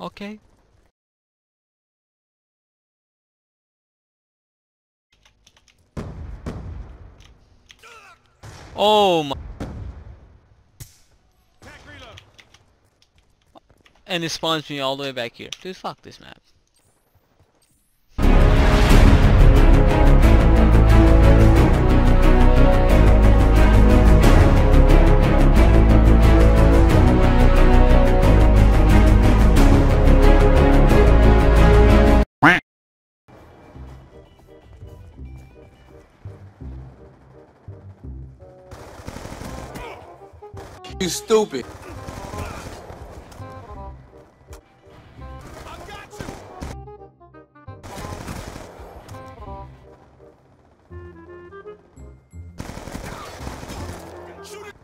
Okay. Oh my. And it spawns me all the way back here. Dude, fuck this map. You stupid. I got you. Shoot it.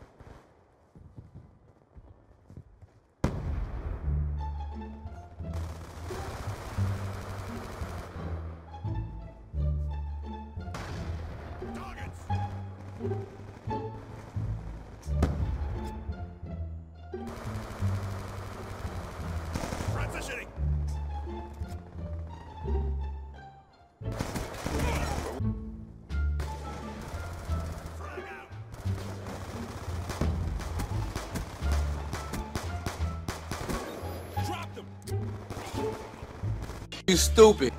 Targets. You stupid.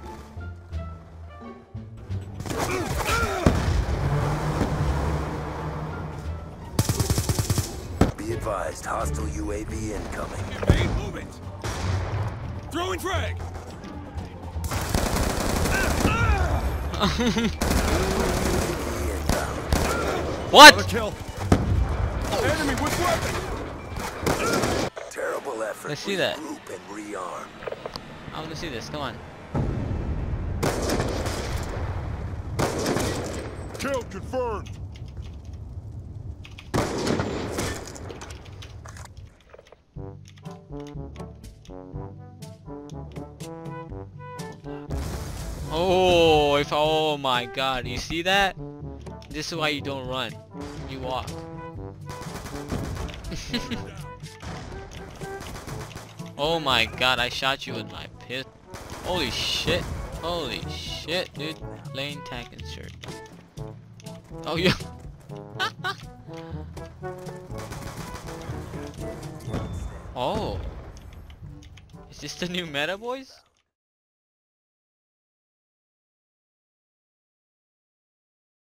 Be advised, hostile UAV incoming. Move it. Throw and frag. What? Kill. Enemy with weapon. Terrible effort. Let's see that. Group and rearm. I want to see this, come on. Kill confirmed! Oh, if, oh my god, you see that? This is why you don't run, you walk. Oh my god, I shot you with my piss. Holy shit, dude. Lane tank insert. Oh yeah. Oh. Is this the new meta, boys?